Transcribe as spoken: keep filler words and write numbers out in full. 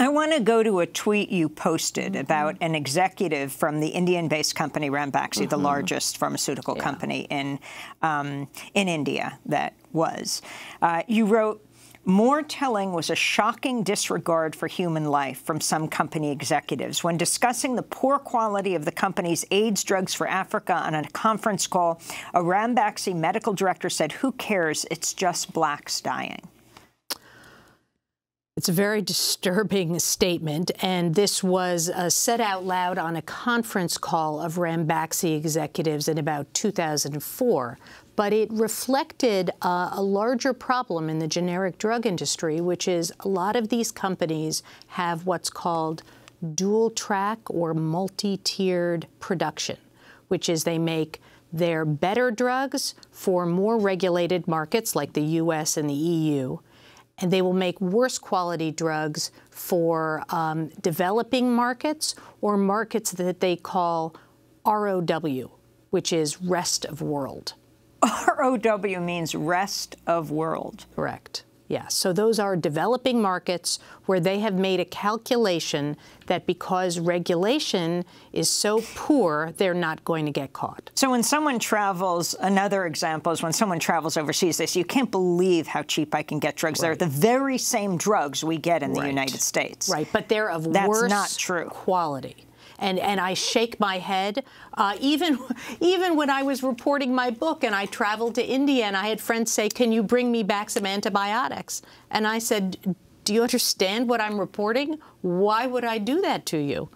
I want to go to a tweet you posted mm-hmm. about an executive from the Indian-based company Ranbaxy, mm-hmm. the largest pharmaceutical yeah. company in um, in India. That was uh, you wrote. More telling was a shocking disregard for human life from some company executives. When discussing the poor quality of the company's AIDS drugs for Africa on a conference call, a Ranbaxy medical director said, "Who cares? It's just blacks dying." It's a very disturbing statement, and this was uh, said out loud on a conference call of Ranbaxy executives in about two thousand four. But it reflected uh, a larger problem in the generic drug industry, which is a lot of these companies have what's called dual-track or multi-tiered production, which is they make their better drugs for more regulated markets like the U S and the E U, and they will make worse quality drugs for um, developing markets or markets that they call R O W, which is rest of world. R O W means rest of world. Correct. Yeah. So those are developing markets where they have made a calculation that because regulation is so poor, they're not going to get caught. So when someone travels, another example is when someone travels overseas, they say, you can't believe how cheap I can get drugs. Right. They're the very same drugs we get in right. the United States. Right. But they're of That's worse not true. quality. And, and I shake my head. Uh, even, even when I was reporting my book and I traveled to India and I had friends say, can you bring me back some antibiotics? And I said, do you understand what I'm reporting? Why would I do that to you?